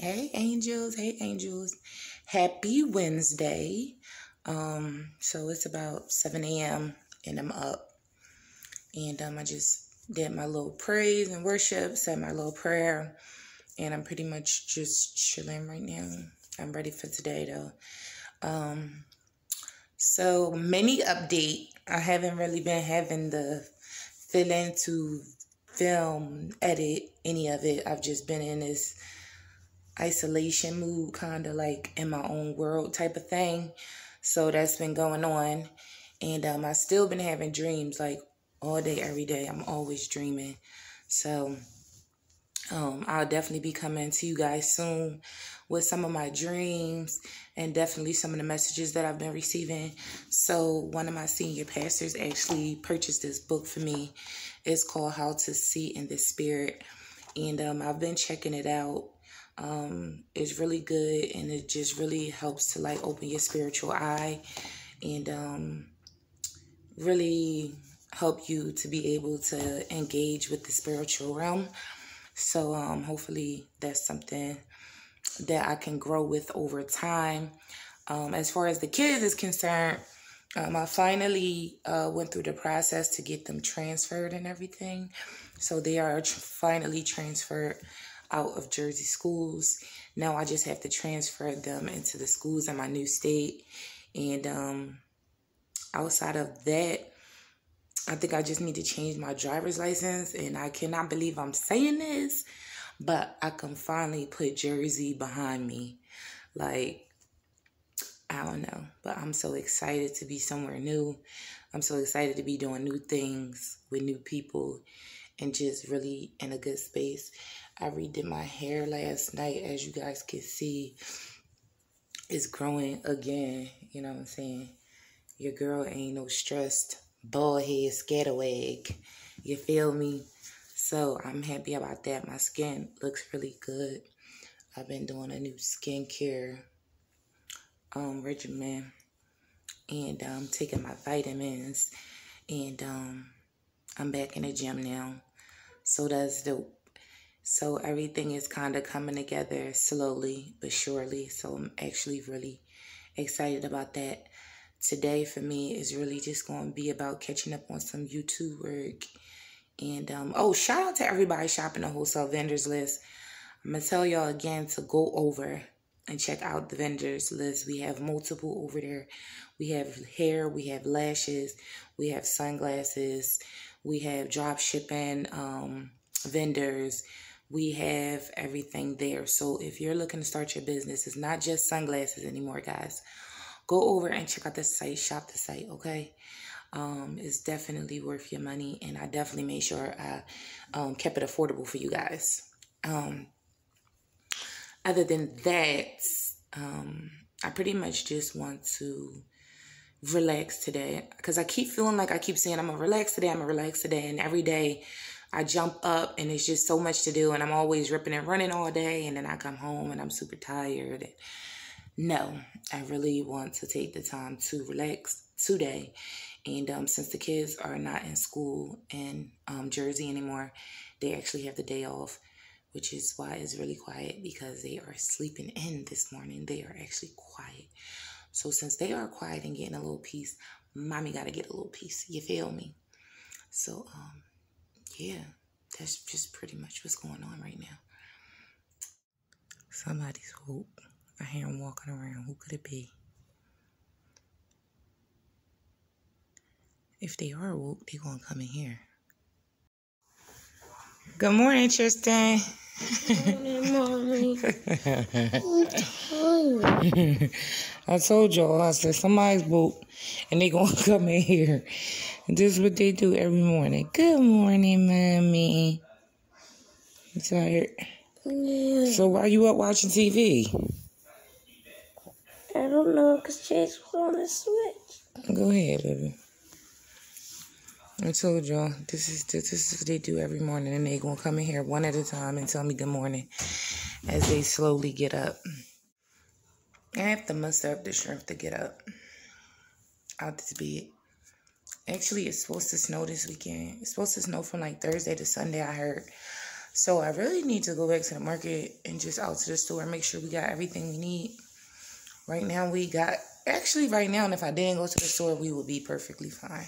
Hey, angels. Hey, angels. Happy Wednesday. So it's about 7 a.m. and I'm up. And I just did my little praise and worship, said my little prayer. And I'm pretty much just chilling right now. I'm ready for today, though. So mini update. I haven't really been having the feeling to film, edit, any of it. I've just been in this isolation mood, kind of like in my own world type of thing. So that's been going on. And I've still been having dreams, like all day, every day. I'm always dreaming. So I'll definitely be coming to you guys soon with some of my dreams and definitely some of the messages that I've been receiving. So one of my senior pastors actually purchased this book for me. It's called How to See in the Spirit. And I've been checking it out. It's really good, and it just really helps to like open your spiritual eye and really help you to be able to engage with the spiritual realm. So hopefully that's something that I can grow with over time. As far as the kids is concerned, I finally went through the process to get them transferred and everything. So they are finally transferred out of Jersey schools. Now I just have to transfer them into the schools in my new state. And outside of that, I think I just need to change my driver's license. And I cannot believe I'm saying this, but I can finally put Jersey behind me. Like, I don't know, but I'm so excited to be somewhere new. I'm so excited to be doing new things with new people and just really in a good space. I redid my hair last night, as you guys can see. It's growing again, you know what I'm saying? Your girl ain't no stressed, bald head, scatterwag. You feel me? So I'm happy about that. My skin looks really good. I've been doing a new skincare regimen, and I'm taking my vitamins, and I'm back in the gym now. So that's dope. So everything is kind of coming together slowly but surely. So I'm actually really excited about that. Today for me is really just going to be about catching up on some YouTube work. And, oh, shout out to everybody shopping the wholesale vendors list. I'm going to tell y'all again to go over and check out the vendors list. We have multiple over there. We have hair. We have lashes. We have sunglasses. We have drop shipping vendors. We have everything there. So if you're looking to start your business, it's not just sunglasses anymore, guys. Go over and check out the site. Shop the site, okay? It's definitely worth your money. And I definitely made sure I kept it affordable for you guys. Other than that, I pretty much just want to relax today. Because I keep feeling like I keep saying, I'm going to relax today, I'm going to relax today. And every day I jump up and it's just so much to do and I'm always ripping and running all day and then I come home and I'm super tired. No, I really want to take the time to relax today. And since the kids are not in school in Jersey anymore, they actually have the day off, which is why it's really quiet because they are sleeping in this morning. They are actually quiet. So since they are quiet and getting a little peace, mommy got to get a little peace. You feel me? So, yeah, that's just pretty much what's going on right now. Somebody's hoop. I hear him walking around. Who could it be? If they are woke, they're going to come in here. Good morning, Tristan. Good morning, Mommy. I'm tired. I told y'all, I said, somebody's woke, and they're going to come in here. And this is what they do every morning. Good morning, Mommy. You tired? Yeah. So why you up watching TV? I don't know, because Chase was on the switch. Go ahead, baby. I told y'all, this is what they do every morning. And they going to come in here one at a time and tell me good morning as they slowly get up. I have to muster up the strength to get up out this bed. Actually, it's supposed to snow this weekend. It's supposed to snow from like Thursday to Sunday, I heard. So I really need to go back to the market and just out to the store and make sure we got everything we need. Right now we got, actually right now, and if I didn't go to the store, we would be perfectly fine.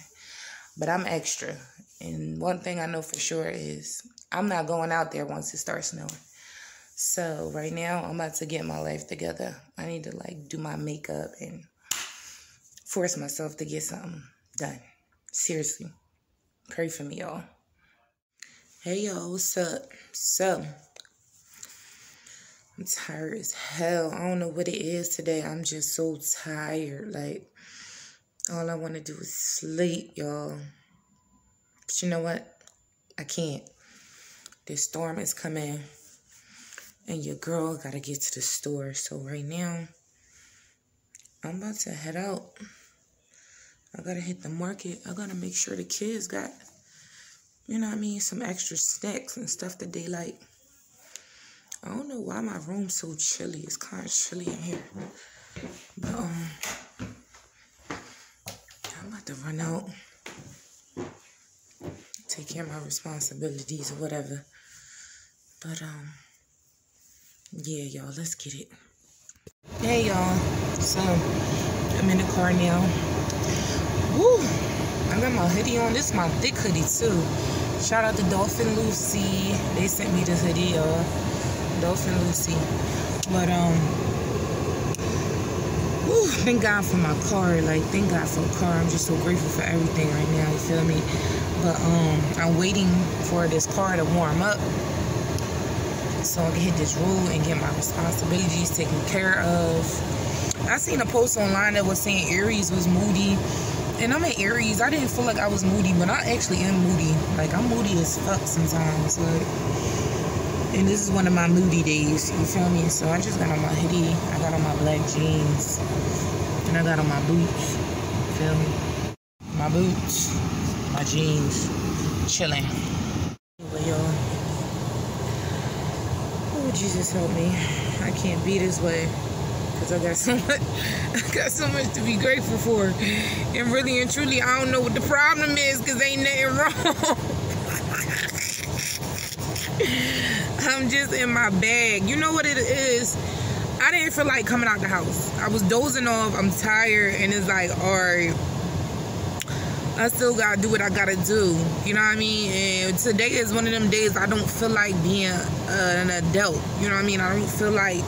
But I'm extra. And one thing I know for sure is I'm not going out there once it starts snowing. So right now I'm about to get my life together. I need to like do my makeup and force myself to get something done. Seriously. Pray for me, y'all. Hey, y'all, what's up? So, I'm tired as hell. I don't know what it is today. I'm just so tired. Like, all I want to do is sleep, y'all. But you know what? I can't. This storm is coming, and your girl got to get to the store. So, right now, I'm about to head out. I got to hit the market. I got to make sure the kids got, you know what I mean, some extra snacks and stuff that they like. I don't know why my room's so chilly. It's kind of chilly in here. But, I'm about to run out, take care of my responsibilities or whatever. But, yeah, y'all, let's get it. Hey, y'all. So, I'm in the car now. Woo! I got my hoodie on. This is my thick hoodie, too. Shout out to Dolphin Lucy. They sent me this hoodie, y'all. Dolphin Lucy. But, whew, thank God for my car. Like, thank God for a car. I'm just so grateful for everything right now, you feel me? But, I'm waiting for this car to warm up so I can hit this road and get my responsibilities taken care of. I seen a post online that was saying Aries was moody. And I'm an Aries. I didn't feel like I was moody, but I actually am moody. Like, I'm moody as fuck sometimes. Like, and this is one of my moody days, you feel me? So I just got on my hoodie. I got on my black jeans. And I got on my boots. You feel me? My boots. My jeans. Chilling. Anyway, y'all. Oh, Jesus help me. I can't be this way. Cause I got so much to be grateful for, and really and truly, I don't know what the problem is, cause ain't nothing wrong. I'm just in my bag. You know what it is? I didn't feel like coming out the house. I was dozing off. I'm tired, and it's like, all right, I still gotta do what I gotta do. You know what I mean? And today is one of them days I don't feel like being an adult. You know what I mean? I don't feel like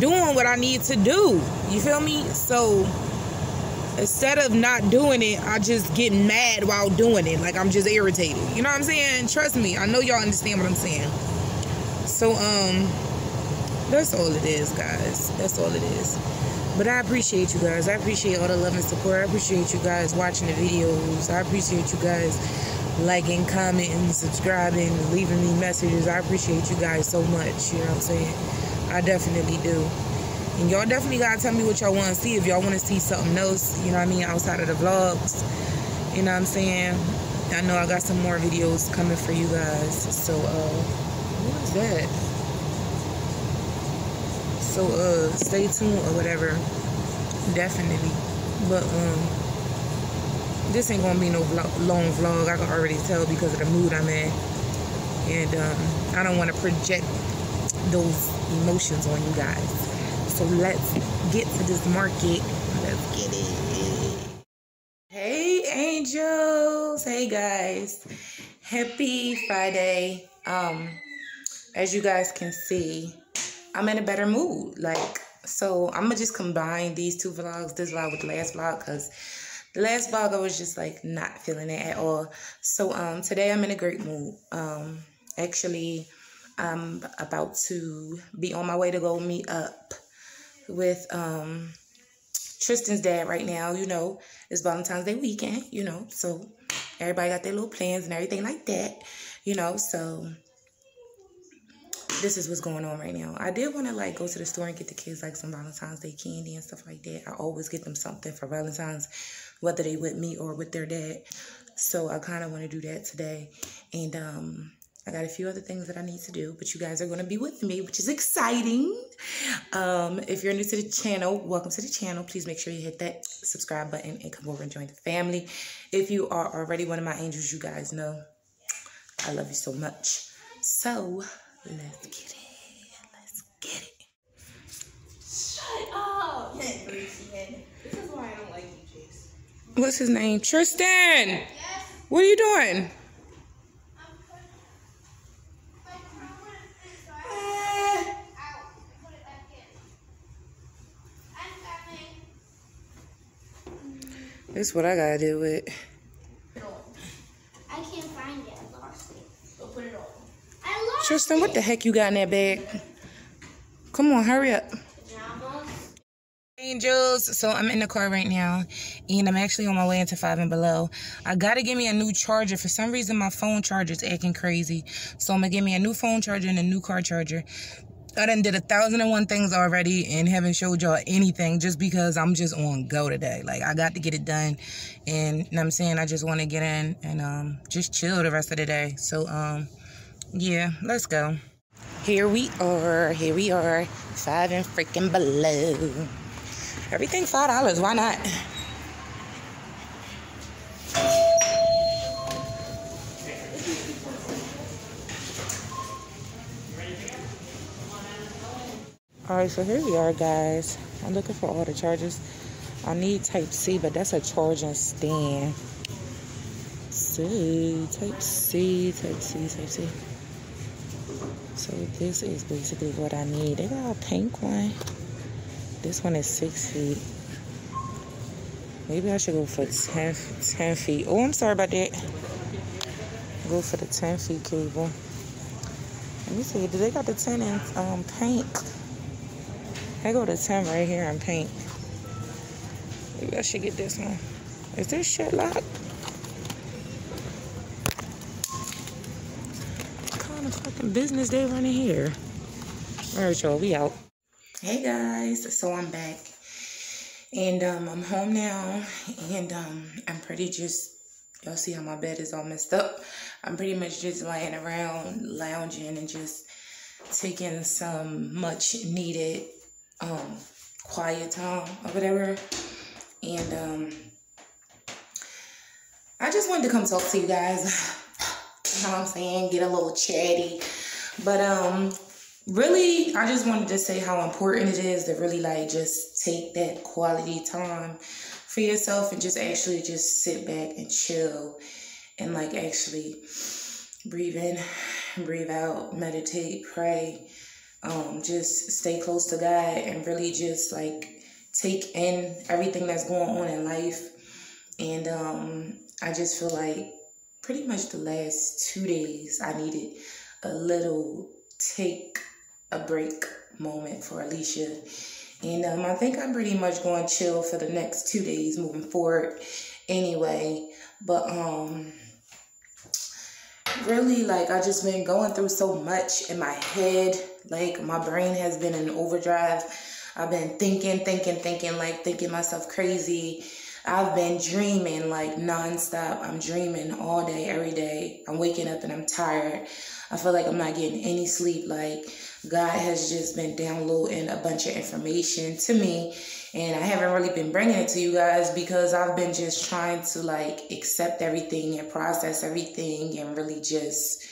doing what I need to do, you feel me? So instead of not doing it, I just get mad while doing it. Like, I'm just irritated, you know what I'm saying? Trust me, I know y'all understand what I'm saying. So that's all it is, guys. That's all it is. But I appreciate you guys. I appreciate all the love and support. I appreciate you guys watching the videos. I appreciate you guys liking, commenting, subscribing, leaving me messages. I appreciate you guys so much, you know what I'm saying? I definitely do. And y'all definitely gotta tell me what y'all wanna see. If y'all wanna see something else, you know what I mean, outside of the vlogs. You know what I'm saying? I know I got some more videos coming for you guys. So, what was that? So, stay tuned or whatever. Definitely. But, this ain't gonna be no long vlog. I can already tell because of the mood I'm in. And, I don't wanna project those emotions on you guys. So let's get to this market. Let's get it. Hey angels. Hey guys. Happy Friday. As you guys can see, I'm in a better mood. Like, so I'm gonna just combine these two vlogs, this vlog with the last vlog, because the last vlog I was just like not feeling it at all. So today I'm in a great mood. Actually, I'm about to be on my way to go meet up with Tristan's dad right now. You know, it's Valentine's Day weekend, you know, so everybody got their little plans and everything like that, you know, so this is what's going on right now. I did want to, like, go to the store and get the kids, like, some Valentine's Day candy and stuff like that. I always get them something for Valentine's, whether they with me or with their dad. So I kind of want to do that today. And, I got a few other things that I need to do, but you guys are going to be with me, which is exciting. If you're new to the channel, welcome to the channel. Please make sure you hit that subscribe button and come over and join the family. If you are already one of my angels, you guys know I love you so much. So let's get it. Shut up. This is why I don't like you, Chase. What's his name? Tristan. Yes. What are you doing? This is what I gotta do with. I can't find it. I lost it. So put it on. I lost Tristan, what the heck you got in that bag? Come on, hurry up. Angels, so I'm in the car right now, and I'm actually on my way into Five and Below. I gotta get me a new charger. For some reason, my phone charger's acting crazy. So I'm gonna get me a new phone charger and a new car charger. I done did 1,001 things already and haven't showed y'all anything just because I'm just on go today. Like, I got to get it done. And you know what I'm saying? I just want to get in and just chill the rest of the day. So, yeah, let's go. Here we are. Five and freaking Below. Everything $5. Why not? Alright, so here we are, guys. I'm looking for all the chargers. I need Type-C, but that's a charging stand. So, Type-C. So, this is basically what I need. They got a pink one. This one is 6 feet. Maybe I should go for 10 feet. Oh, I'm sorry about that. Go for the 10 feet cable. Let me see. Do they got the 10 in pink? I go to 10 right here in pink. Maybe I should get this one. Is this shit locked? What kind of fucking business they running here? All right, y'all, we out. Hey, guys. So I'm back. And I'm home now. And I'm pretty just... Y'all see how my bed is all messed up? I'm pretty much just laying around, lounging, and just taking some much-needed... quiet time or whatever, and I just wanted to come talk to you guys. You know what I'm saying? Get a little chatty, but really, I just wanted to say how important it is to really like just take that quality time for yourself and just actually just sit back and chill and like actually breathe in, breathe out, meditate, pray. Just stay close to God and really just like take in everything that's going on in life. And I just feel like pretty much the last 2 days I needed a little take a break moment for Alicia. And I think I'm pretty much going to chill for the next 2 days moving forward anyway. But really, like, I just been going through so much in my head. Like, my brain has been in overdrive. I've been thinking, like, thinking myself crazy. I've been dreaming, like, nonstop. I'm dreaming all day, every day. I'm waking up and I'm tired. I feel like I'm not getting any sleep. Like, God has just been downloading a bunch of information to me. And I haven't really been bringing it to you guys because I've been just trying to, like, accept everything and process everything and really just...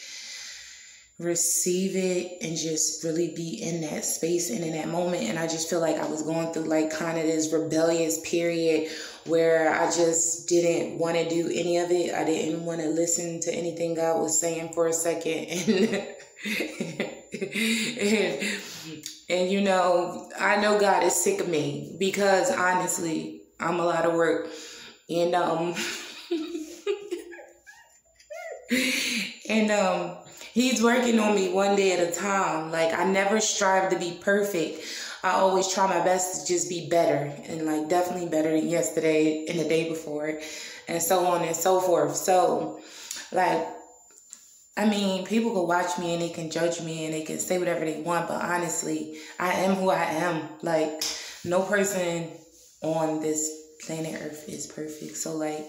receive it and just really be in that space and in that moment. And I just feel like I was going through like kind of this rebellious period where I just didn't want to do any of it. I didn't want to listen to anything God was saying for a second. And you know, I know God is sick of me because honestly, I'm a lot of work. And He's working on me one day at a time. Like, I never strive to be perfect. I always try my best to just be better and, like, definitely better than yesterday and the day before and so on and so forth. So, like, I mean, people can watch me and they can judge me and they can say whatever they want, but honestly, I am who I am. Like, no person on this planet Earth is perfect. So, like,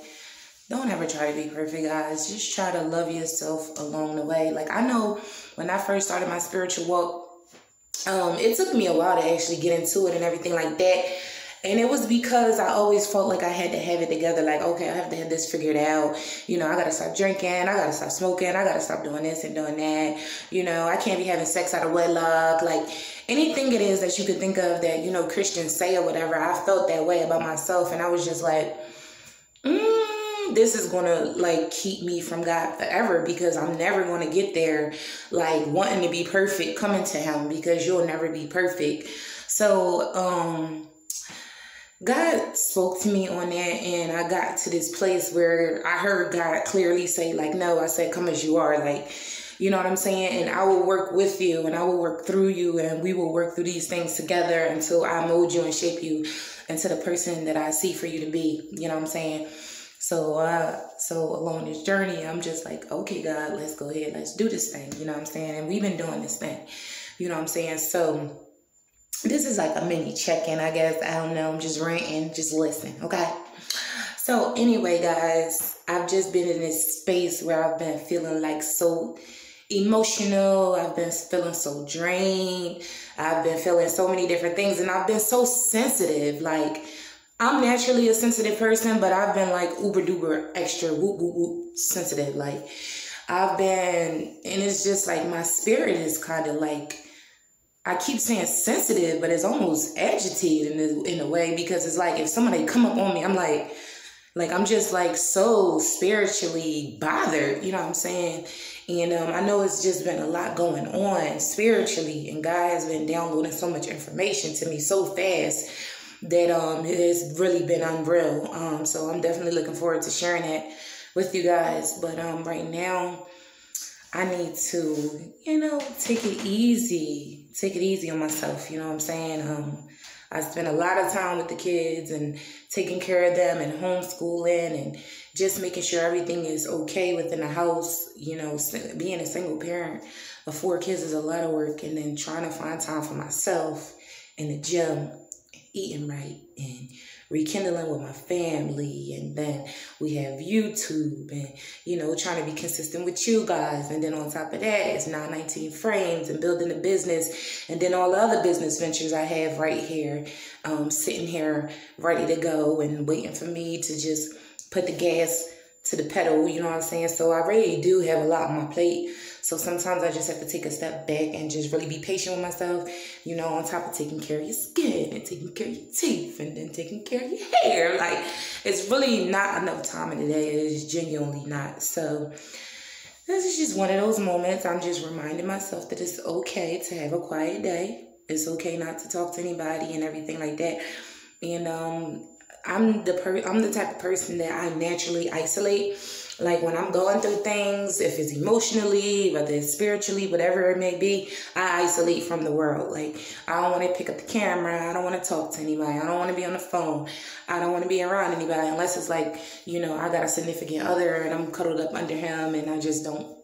don't ever try to be perfect, guys. Just try to love yourself along the way. Like, I know when I first started my spiritual walk, it took me a while to actually get into it and everything like that. And it was because I always felt like I had to have it together. Like, okay, I have to have this figured out. You know, I got to stop drinking. I got to stop smoking. I got to stop doing this and doing that. You know, I can't be having sex out of wedlock. Like, anything it is that you could think of that, you know, Christians say or whatever, I felt that way about myself. And I was just like, this is going to, like, keep me from God forever, because I'm never going to get there, like, wanting to be perfect, coming to him, because you'll never be perfect. So, God spoke to me on that, and I got to this place where I heard God clearly say, like, no, I said, come as you are, like, you know what I'm saying? And I will work with you, and I will work through you, and we will work through these things together until I mold you and shape you into the person that I see for you to be, you know what I'm saying? So along this journey, I'm just like, okay, God, let's go ahead. Let's do this thing. You know what I'm saying? And we've been doing this thing, you know what I'm saying? So this is like a mini check-in, I guess. I don't know. I'm just ranting. Just listen. Okay. So anyway, guys, I've just been in this space where I've been feeling like so emotional. I've been feeling so drained. I've been feeling so many different things, and I've been so sensitive. Like, I'm naturally a sensitive person, but I've been like uber duper extra whoop whoop whoop sensitive. Like, I've been, and it's just like my spirit is kind of like, I keep saying sensitive, but it's almost agitated in a way, because it's like if somebody come up on me, I'm like, I'm just like so spiritually bothered, you know what I'm saying? And I know it's just been a lot going on spiritually, and God has been downloading so much information to me so fast that it has really been unreal. So I'm definitely looking forward to sharing that with you guys. But right now, I need to, you know, take it easy. Take it easy on myself, you know what I'm saying? I spent a lot of time with the kids and taking care of them and homeschooling and just making sure everything is okay within the house. You know, being a single parent of 4 kids is a lot of work, and then trying to find time for myself in the gym, eating right and rekindling with my family, and then we have YouTube, and you know, trying to be consistent with you guys, and then on top of that it's 919 Frames and building a business, and then all the other business ventures I have right here, sitting here ready to go and waiting for me to just put the gas to the pedal, you know what I'm saying? So I really do have a lot on my plate. So sometimes I just have to take a step back and just really be patient with myself, you know, on top of taking care of your skin and taking care of your teeth and then taking care of your hair. Like, it's really not enough time in the day. It is genuinely not. So this is just one of those moments. I'm just reminding myself that it's okay to have a quiet day. It's okay not to talk to anybody and everything like that. And I'm the type of person that I naturally isolate. Like, when I'm going through things, if it's emotionally, whether it's spiritually, whatever it may be, I isolate from the world. Like, I don't want to pick up the camera. I don't want to talk to anybody. I don't want to be on the phone. I don't want to be around anybody, unless it's like, you know, I got a significant other and I'm cuddled up under him and I just don't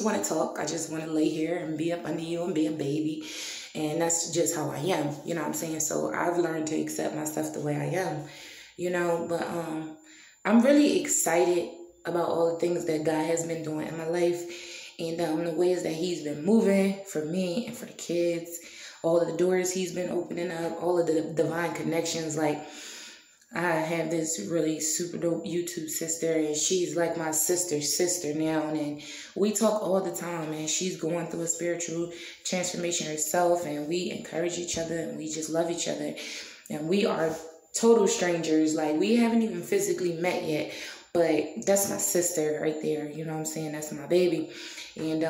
want to talk. I just want to lay here and be up under you and be a baby. And that's just how I am, you know what I'm saying? So I've learned to accept myself the way I am, you know, but I'm really excited about all the things that God has been doing in my life, and the ways that he's been moving for me and for the kids, all of the doors he's been opening up, all of the divine connections. Like, I have this really super dope YouTube sister, and she's like my sister's sister now, and we talk all the time, and she's going through a spiritual transformation herself, and we encourage each other, and we just love each other, and we are total strangers. Like, we haven't even physically met yet, but that's my sister right there, you know what I'm saying? That's my baby. And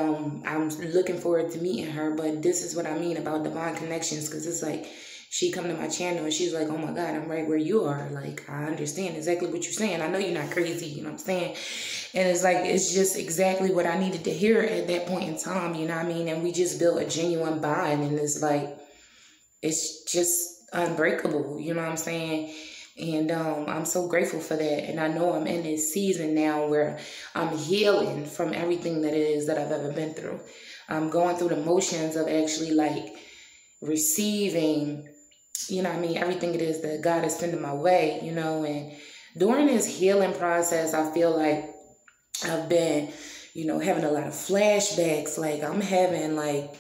I'm looking forward to meeting her, but this is what I mean about divine connections, because it's like, she come to my channel and she's like, oh my God, I'm right where you are. Like, I understand exactly what you're saying. I know you're not crazy, you know what I'm saying? And it's like, it's just exactly what I needed to hear at that point in time, you know what I mean? And we just built a genuine bond, and it's like, it's just unbreakable, you know what I'm saying? And I'm so grateful for that. And I know I'm in this season now where I'm healing from everything that it is that I've ever been through. I'm going through the motions of actually like receiving, you know what I mean, everything it is that God is sending my way, you know. And during this healing process, I feel like I've been, you know, having a lot of flashbacks. Like, I'm having like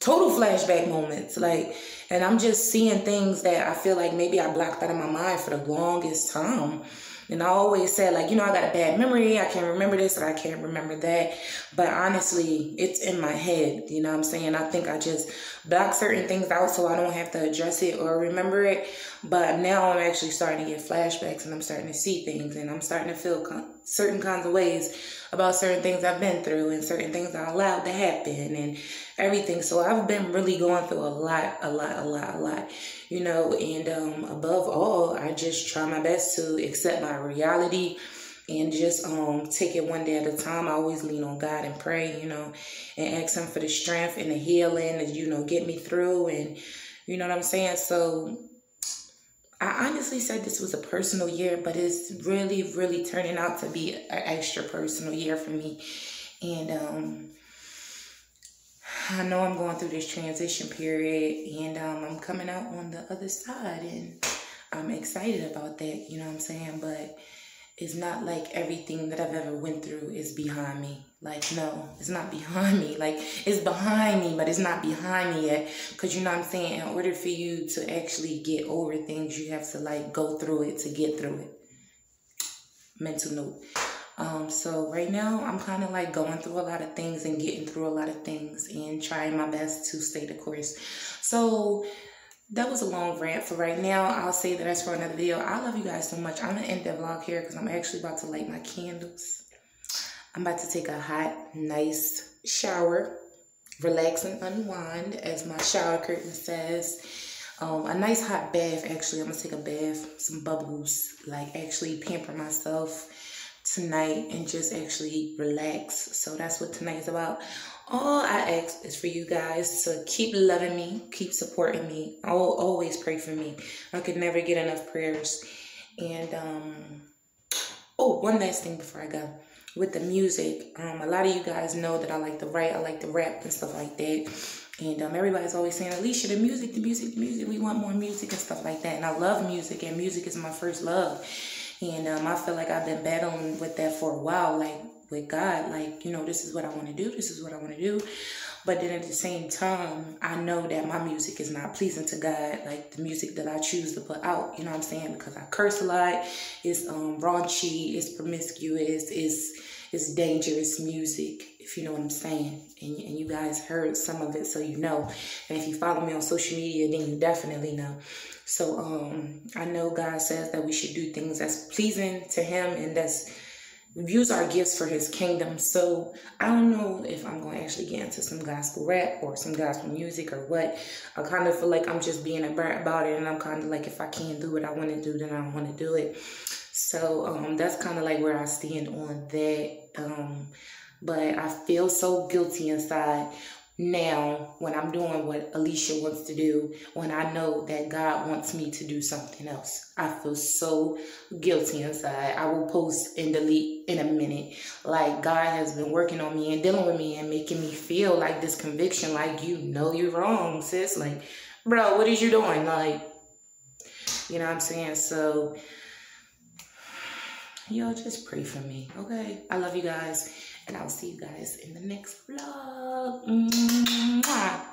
total flashback moments, like, and I'm just seeing things that I feel like maybe I blocked out of my mind for the longest time. And I always said, like, you know, I got a bad memory, I can't remember this and I can't remember that, but honestly, it's in my head, you know what I'm saying? I think I just block certain things out so I don't have to address it or remember it, but now I'm actually starting to get flashbacks and I'm starting to see things and I'm starting to feel certain kinds of ways about certain things I've been through and certain things I allowed to happen and everything. So I've been really going through a lot, you know, and above all, I just try my best to accept my reality and just take it one day at a time. I always lean on God and pray, you know, and ask him for the strength and the healing and, you know, get me through, and you know what I'm saying? So I honestly said this was a personal year, but it's really, really turning out to be an extra personal year for me. And I know I'm going through this transition period, and I'm coming out on the other side, and I'm excited about that, you know what I'm saying? But it's not like everything that I've ever went through is behind me. Like, no, it's not behind me. Like, it's behind me, but it's not behind me yet. Because, you know what I'm saying, in order for you to actually get over things, you have to, like, go through it to get through it. Mental note. So right now, I'm kind of, like, going through a lot of things and getting through a lot of things and trying my best to stay the course. So that was a long rant for right now. I'll say that that's for another video. I love you guys so much. I'm going to end the vlog here because I'm actually about to light my candles. I'm about to take a hot, nice shower, relax and unwind, as my shower curtain says. A nice hot bath, actually. I'm going to take a bath, some bubbles, like actually pamper myself tonight and just actually relax. So that's what tonight's about. All I ask is for you guys to keep loving me, keep supporting me. I will always pray for me. I could never get enough prayers. And, oh, one last thing before I go. With the music, a lot of you guys know that I like to write, I like to rap and stuff like that. And everybody's always saying, Alicia, the music, we want more music and stuff like that. And I love music, and music is my first love. And I feel like I've been battling with that for a while, like with God, like, you know, this is what I want to do, this is what I want to do. But then at the same time, I know that my music is not pleasing to God, like the music that I choose to put out, you know what I'm saying? Because I curse a lot, it's raunchy, it's promiscuous, it's dangerous music, if you know what I'm saying. And you guys heard some of it, so you know. And if you follow me on social media, then you definitely know. So I know God says that we should do things that's pleasing to him and that's use our gifts for his kingdom. So I don't know if I'm going to actually get into some gospel rap or some gospel music or what. I kind of feel like I'm just being a brat about it, and I'm kind of like, if I can't do what I want to do, then I don't want to do it. So that's kind of like where I stand on that. But I feel so guilty inside now when I'm doing what Alicia wants to do, when I know that God wants me to do something else. I feel so guilty inside. I will post and delete in a minute. Like, God has been working on me and dealing with me and making me feel like this conviction, like, you know you're wrong, sis. Like, bro, what is you doing? Like, you know what I'm saying? So y'all just pray for me, okay? I love you guys, and I'll see you guys in the next vlog. Mwah.